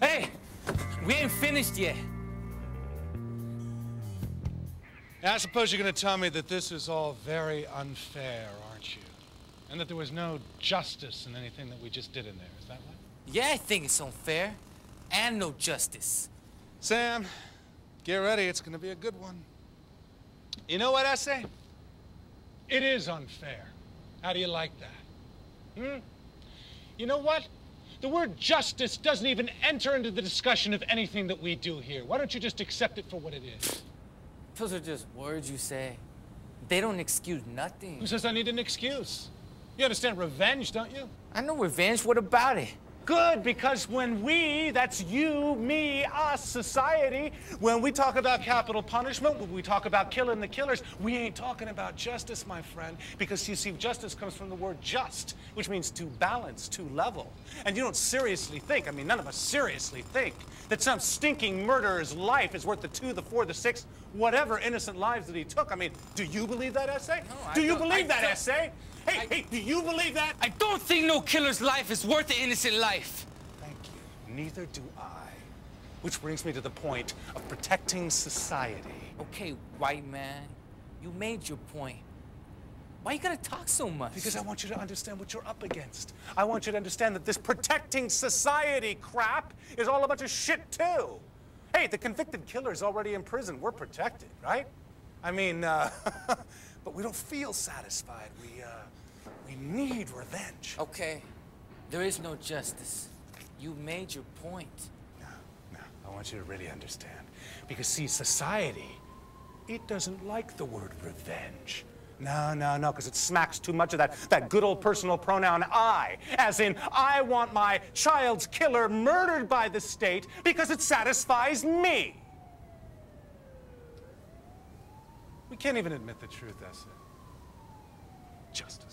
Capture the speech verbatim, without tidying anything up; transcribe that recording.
Hey, we ain't finished yet. Now, I suppose you're going to tell me that this is all very unfair, aren't you? And that there was no justice in anything that we just did in there, is that right? Yeah, I think it's unfair. And no justice. Sam, get ready. It's going to be a good one. You know what I say? It is unfair. How do you like that? Hmm? You know what? The word justice doesn't even enter into the discussion of anything that we do here. Why don't you just accept it for what it is? Those are just words you say. They don't excuse nothing. Who says I need an excuse? You understand revenge, don't you? I know revenge. What about it? Good, because when we, that's you, me, us, society, when we talk about capital punishment, when we talk about killing the killers, we ain't talking about justice, my friend, because you see, justice comes from the word just, which means to balance, to level. And you don't seriously think, I mean, none of us seriously think, that some stinking murderer's life is worth the two, the four, the six, whatever innocent lives that he took. I mean, do you believe that essay? No, do you believe that essay? Hey, I, hey, do you believe that? I don't think no killer's life is worth an innocent life. Thank you. Neither do I. Which brings me to the point of protecting society. Okay, white man, you made your point. Why you gotta talk so much? Because I want you to understand what you're up against. I want you to understand that this protecting society crap is all a bunch of shit, too. Hey, the convicted killer's already in prison. We're protected, right? I mean, uh... But we don't feel satisfied. We, uh, we need revenge. Okay. There is no justice. You made your point. No, no. I want you to really understand. Because, see, society, it doesn't like the word revenge. No, no, no, because it smacks too much of that, that good old personal pronoun I, as in, I want my child's killer murdered by the state because it satisfies me. We can't even admit the truth, that's it. Justice.